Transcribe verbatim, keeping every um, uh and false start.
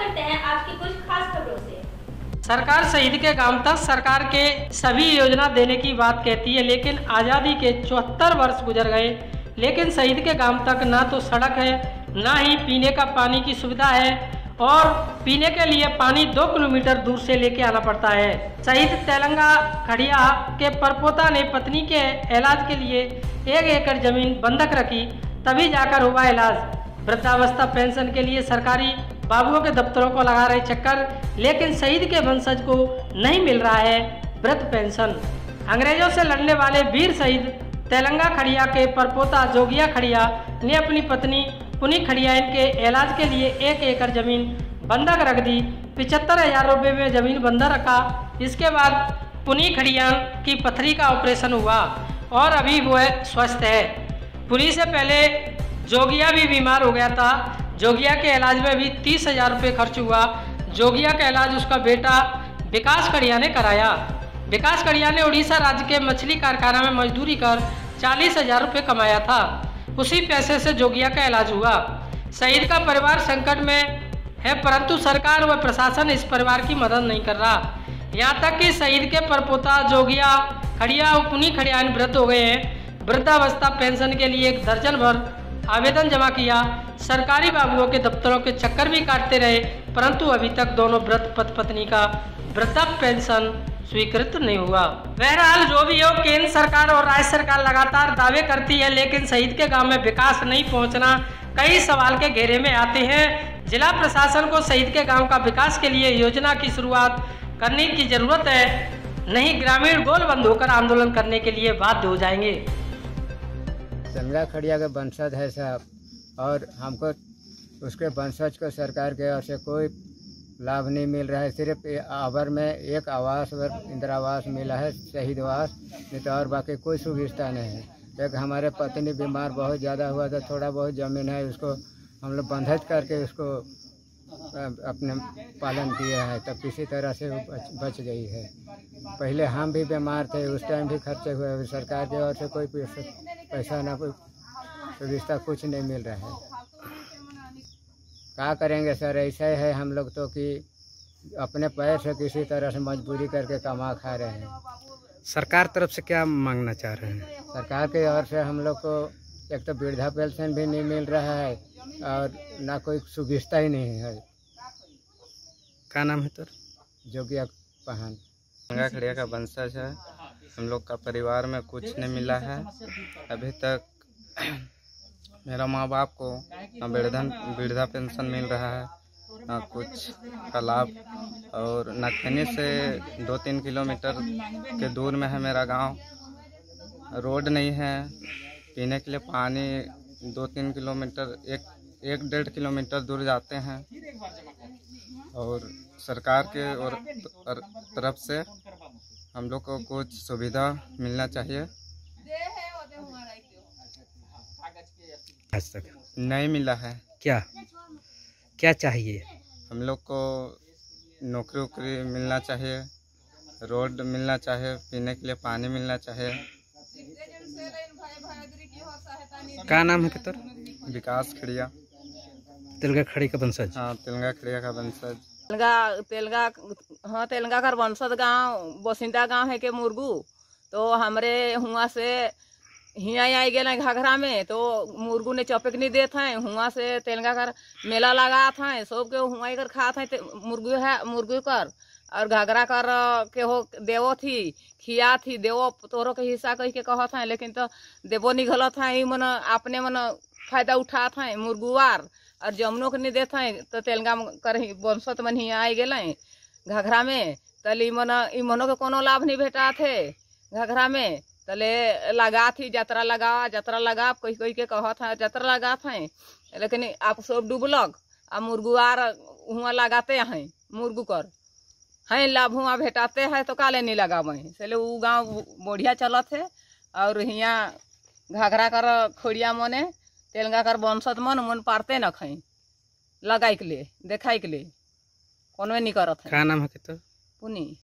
करते हैं आपकी कुछ खास खबरों से। सरकार शहीद के काम तक सरकार के सभी योजना देने की बात कहती है, लेकिन आज़ादी के चौहत्तर वर्ष गुजर गए लेकिन शहीद के काम तक ना तो सड़क है, ना ही पीने का पानी की सुविधा है और पीने के लिए पानी दो किलोमीटर दूर से लेके आना पड़ता है। शहीद तेलंगा खड़िया के परपोता ने पत्नी के इलाज के लिए एक एकड़ जमीन बंधक रखी, तभी जाकर हुआ इलाज। वृद्धावस्था पेंशन के लिए सरकारी बाबुओं के दफ्तरों को लगा रहे चक्कर, लेकिन शहीद के वंशज को नहीं मिल रहा है वृद्ध पेंशन। अंग्रेजों से लड़ने वाले वीर शहीद तेलंगा खड़िया के परपोता जोगिया खड़िया ने अपनी पत्नी पुनी खड़ियान के इलाज के लिए एक एकड़ जमीन बंधक रख दी। पिछहत्तर हजार रुपये में जमीन बंधक रखा। इसके बाद पुनी खड़ियान की पथरी का ऑपरेशन हुआ और अभी वह स्वस्थ है। पुनी से पहले जोगिया भी बीमार हो गया था। जोगिया के इलाज में भी तीस हजार रुपये खर्च हुआ। जोगिया का इलाज उसका बेटा विकास खड़िया ने कराया। विकास खड़िया ने उड़ीसा राज्य के मछली कारखाना में मजदूरी कर चालीस हजार रुपये कमाया था। उसी पैसे से जोगिया का इलाज हुआ। शहीद का परिवार संकट में है, परंतु सरकार व प्रशासन इस परिवार की मदद नहीं कर रहा। यहाँ तक कि शहीद के परपोता जोगिया खड़िया और पुनी खड़ियान वृद्ध हो गए हैं। वृद्धावस्था पेंशन के लिए एक दर्जन भर आवेदन जमा किया। सरकारी बाबुओं के दफ्तरों के चक्कर भी काटते रहे, परंतु अभी तक दोनों वृद्ध पति पत्नी का वृद्धा पेंशन स्वीकृत नहीं हुआ। बहरहाल जो भी हो, केंद्र सरकार और राज्य सरकार लगातार दावे करती है, लेकिन शहीद के गांव में विकास नहीं पहुंचना कई सवाल के घेरे में आते हैं। जिला प्रशासन को शहीद के गाँव का विकास के लिए योजना की शुरुआत करने की जरूरत है, नहीं ग्रामीण गोलबंद होकर आंदोलन करने के लिए बाध्य हो जाएंगे। तेलंगा खड़िया के वंशज है साहब, और हमको उसके वंशज को सरकार की ओर से कोई लाभ नहीं मिल रहा है। सिर्फ आवर में एक आवास और इंदिरा आवास मिला है, शहीदवास, नहीं तो और बाकी कोई सुविधा नहीं है। एक हमारे पत्नी बीमार बहुत ज़्यादा हुआ था, थोड़ा बहुत ज़मीन है उसको हम लोग बंधक करके उसको अपने पालन किया है, तब किसी तरह से बच गई है। पहले हम भी बीमार थे, उस टाइम भी खर्चे हुए, सरकार की ओर से कोई पैसा ना, कोई सुविधा, कुछ नहीं मिल रहा है। क्या करेंगे सर, ऐसा है हम लोग तो कि अपने पैर से किसी तरह से मजबूरी करके कमा खा रहे हैं। सरकार तरफ से क्या मांगना चाह रहे हैं? सरकार की ओर से हम लोग को एक तो वृद्धा पेंशन भी नहीं मिल रहा है और ना कोई सुविधा ही नहीं है। क्या नाम है तर? जोगिया पहान। तेलंगा खड़िया का वंशज है। हम लोग का परिवार में कुछ नहीं मिला है अभी तक। मेरा माँ बाप को ना वृद्धन वृद्धा पेंशन मिल रहा है, ना कुछ का लाभ, और ना खैनी से दो तीन किलोमीटर के दूर में है मेरा गांव। रोड नहीं है, पीने के लिए पानी दो तीन किलोमीटर एक एक डेढ़ किलोमीटर दूर जाते हैं, और सरकार के और तरफ से हम लोग को कुछ सुविधा मिलना चाहिए। आज तक नहीं मिला है। क्या क्या चाहिए? हम लोग को नौकरी वोकरी मिलना चाहिए, रोड मिलना चाहिए, पीने के लिए पानी मिलना चाहिए। क्या नाम है कितर? विकास खड़िया, तेलंगा खड़िया का वंशज। हाँ, तेलंगा खड़िया का वंशज। तेलंगा तेलंगा हाँ तेलंगा का वंशज गांव बसिंदा गांव है के मुर्गू। तो हमरे हुआ से हिया आई गए घघरा में, तो मुर्गू ने चपेक नहीं देते हैं। हुआ से तेलंगा कर मेला लगा था, सबके हुआ कर खा था मुर्गू है मुर्गू कर, और घाघरा कर के हो देवो थी खिया थी, देवो तोरो के हिस्सा कह के कहत हैं, लेकिन तो देवो निगलत हैं। ई मन अपने मन फायदा उठात हैं मुर्गुआर, और जमुनो के नहीं देते हैं। तो तेलंगा कर वंशत मन ही आई गए घघरा में, तल ई मन ई मनो के कोनो लाभ नहीं भेटा थे घघरा में। तले लगा थी जतरा लगा जतरा लगा कही कही के कहत हैं जतरा लगा हैं, लेकिन आप सब डूबलक। आ मुर्गुआर हुआ लगाते हैं मुर्गू कर हैं लाभ हुआ भेटाते हैं, तो काले नहीं लगावे हैं। इसलिए वो गांव बढ़िया चलत है, और हियाँ घाघरा कर खोड़िया मने तेलंगा कर वंशत मन मन पारते न खाई लगाई के लिए देखाई के लिए कौन में नहीं करत है। क्या नाम है? पुनी।